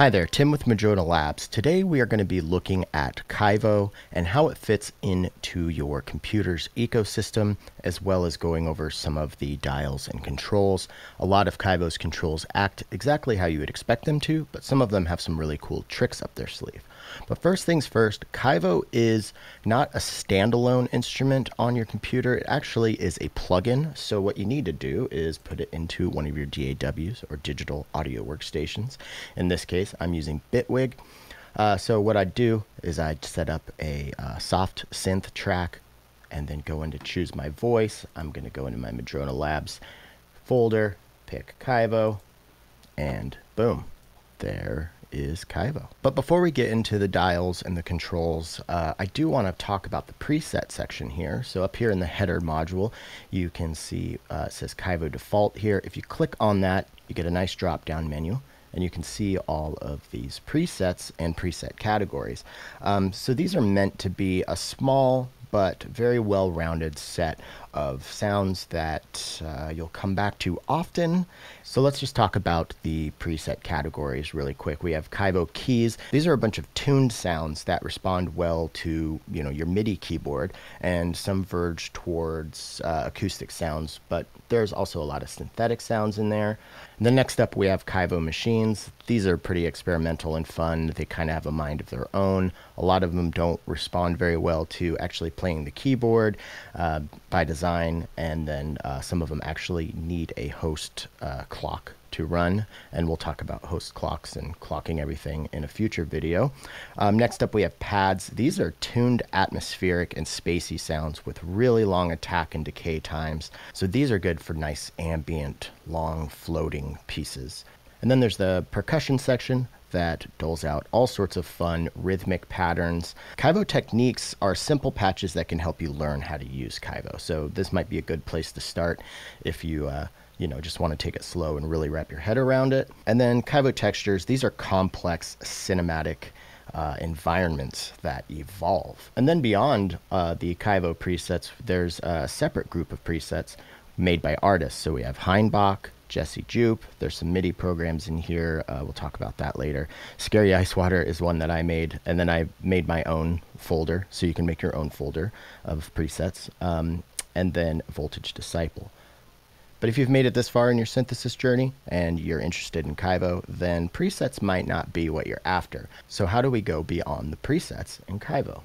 Hi there, Tim with Madrona Labs. Today we are going to be looking at Kaivo and how it fits into your computer's ecosystem, as well as going over some of the dials and controls. A lot of Kaivo's controls act exactly how you would expect them to, but some of them have some really cool tricks up their sleeve. But first things first, Kaivo is not a standalone instrument on your computer. It actually is a plugin. So what you need to do is put it into one of your DAWs or digital audio workstations. In this case, I'm using Bitwig. So what I do is I set up a soft synth track and then go in to choose my voice. I'm going to go into my Madrona Labs folder, pick Kaivo, and boom, there is Kaivo. But before we get into the dials and the controls, I do want to talk about the preset section here. So up here in the header module, you can see it says Kaivo default here. If you click on that, you get a nice drop down menu and you can see all of these presets and preset categories. So these are meant to be a small but very well-rounded set of sounds that you'll come back to often. So let's just talk about the preset categories really quick. We have Kaivo keys. These are a bunch of tuned sounds that respond well to, you know, your MIDI keyboard, and some verge towards acoustic sounds, but there's also a lot of synthetic sounds in there. And then next up we have Kaivo machines. These are pretty experimental and fun. They kind of have a mind of their own. A lot of them don't respond very well to actually playing the keyboard by design, and then some of them actually need a host clock to run, and we'll talk about host clocks and clocking everything in a future video. Next up we have pads. These are tuned atmospheric and spacey sounds with really long attack and decay times. So these are good for nice ambient, long floating pieces. And then there's the percussion section that doles out all sorts of fun rhythmic patterns. Kaivo techniques are simple patches that can help you learn how to use Kaivo. So this might be a good place to start if you you know, just want to take it slow and really wrap your head around it. And then Kaivo textures, these are complex cinematic environments that evolve. And then beyond the Kaivo presets, there's a separate group of presets made by artists. So we have Heinbach, Jesse Jupe. There's some MIDI programs in here. We'll talk about that later. Scary Ice Water is one that I made, and then I made my own folder, so you can make your own folder of presets, and then Voltage Disciple. But if you've made it this far in your synthesis journey and you're interested in Kaivo, then presets might not be what you're after. So how do we go beyond the presets in Kaivo?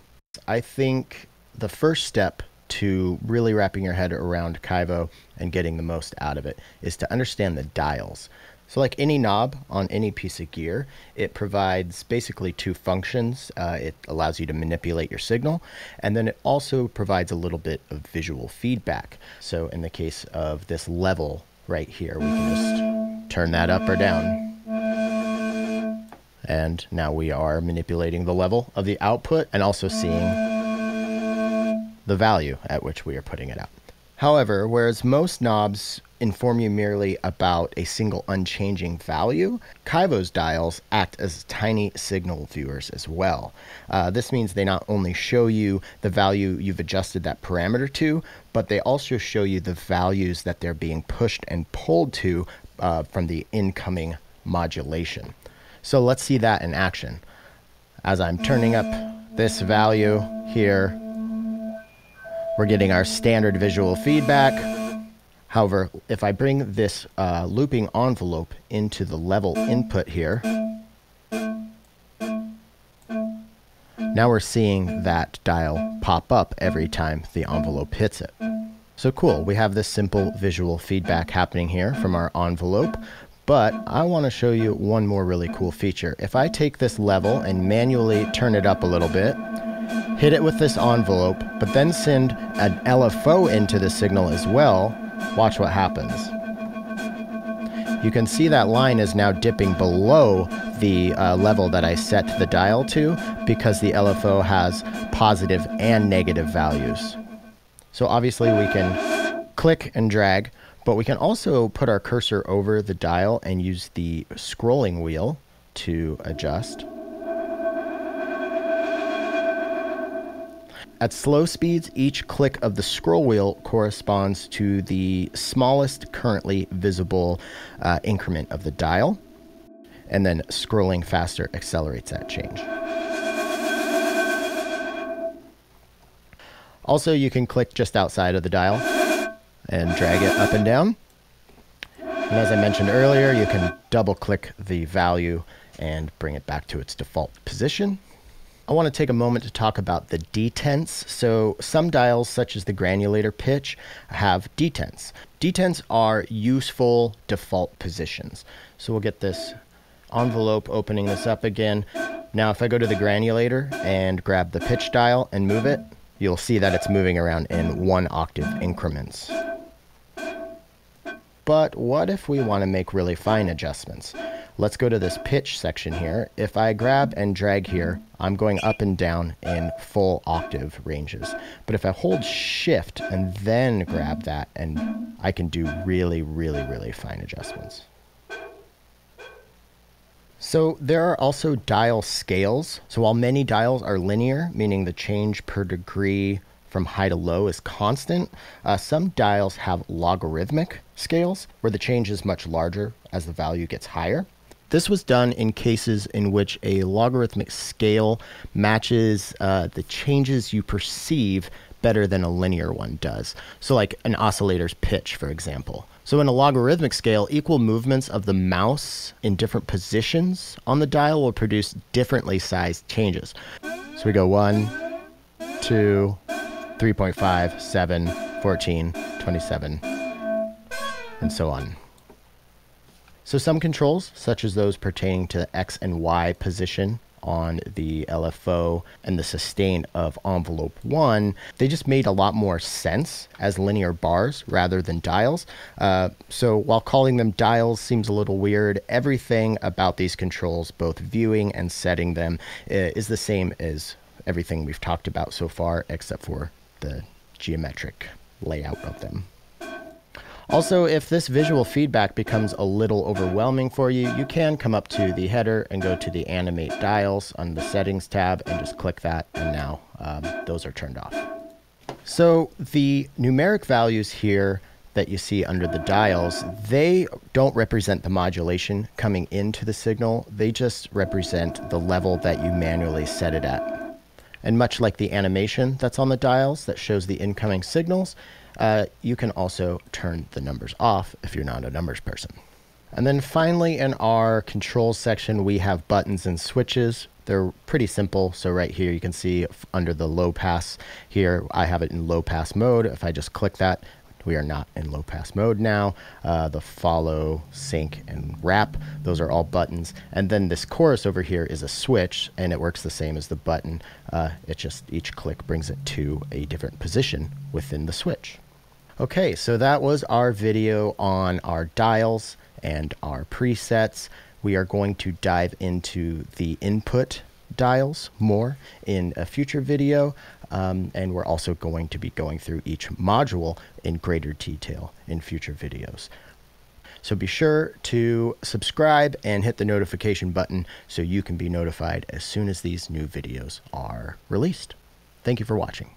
I think the first step to really wrapping your head around Kaivo and getting the most out of it is to understand the dials. So like any knob on any piece of gear, it provides basically two functions. It allows you to manipulate your signal, and then it also provides a little bit of visual feedback. So in the case of this level right here, we can just turn that up or down. And now we are manipulating the level of the output and also seeing the value at which we are putting it out. However, whereas most knobs inform you merely about a single unchanging value, Kaivo's dials act as tiny signal viewers as well. This means they not only show you the value you've adjusted that parameter to, but they also show you the values that they're being pushed and pulled to from the incoming modulation. So let's see that in action. As I'm turning up this value here, we're getting our standard visual feedback. However, if I bring this looping envelope into the level input here, now we're seeing that dial pop up every time the envelope hits it. So cool, we have this simple visual feedback happening here from our envelope, but I want to show you one more really cool feature. If I take this level and manually turn it up a little bit, hit it with this envelope, but then send an LFO into the signal as well, watch what happens. You can see that line is now dipping below the level that I set the dial to, because the LFO has positive and negative values. So obviously we can click and drag, but we can also put our cursor over the dial and use the scrolling wheel to adjust. At slow speeds, each click of the scroll wheel corresponds to the smallest currently visible increment of the dial. and then scrolling faster accelerates that change. Also, you can click just outside of the dial and drag it up and down. And as I mentioned earlier, you can double click the value and bring it back to its default position. I want to take a moment to talk about the detents. So some dials, such as the Granulator pitch, have detents. Detents are useful default positions. So we'll get this envelope, opening this up again. Now, if I go to the Granulator and grab the pitch dial and move it, you'll see that it's moving around in 1 octave increments. But what if we want to make really fine adjustments? Let's go to this pitch section here. If I grab and drag here, I'm going up and down in full octave ranges. But if I hold shift and then grab that, and I can do really, really, really fine adjustments. So there are also dial scales. So while many dials are linear, meaning the change per degree from high to low is constant, some dials have logarithmic scales where the change is much larger as the value gets higher. This was done in cases in which a logarithmic scale matches the changes you perceive better than a linear one does. So like an oscillator's pitch, for example. So in a logarithmic scale, equal movements of the mouse in different positions on the dial will produce differently sized changes. So we go 1, 2, 3.5, 7, 14, 27, and so on. So some controls, such as those pertaining to the X and Y position on the LFO and the sustain of envelope 1, they just made a lot more sense as linear bars rather than dials. So while calling them dials seems a little weird, everything about these controls, both viewing and setting them, is the same as everything we've talked about so far, except for the geometric layout of them. Also, if this visual feedback becomes a little overwhelming for you, you can come up to the header and go to the Animate Dials on the Settings tab and just click that, and now those are turned off. So the numeric values here that you see under the dials, they don't represent the modulation coming into the signal. They just represent the level that you manually set it at. And much like the animation that's on the dials that shows the incoming signals, you can also turn the numbers off if you're not a numbers person. And then finally, in our controls section, we have buttons and switches. They're pretty simple. So right here, you can see under the low pass here, I have it in low pass mode. If I just click that, we are not in low pass mode now. The follow, sync, and wrap, those are all buttons. And then this chorus over here is a switch, and it works the same as the button. It just, each click brings it to a different position within the switch. Okay, so that was our video on our dials and our presets. We are going to dive into the input dials more in a future video, and we're also going to be going through each module in greater detail in future videos. So be sure to subscribe and hit the notification button so you can be notified as soon as these new videos are released. Thank you for watching.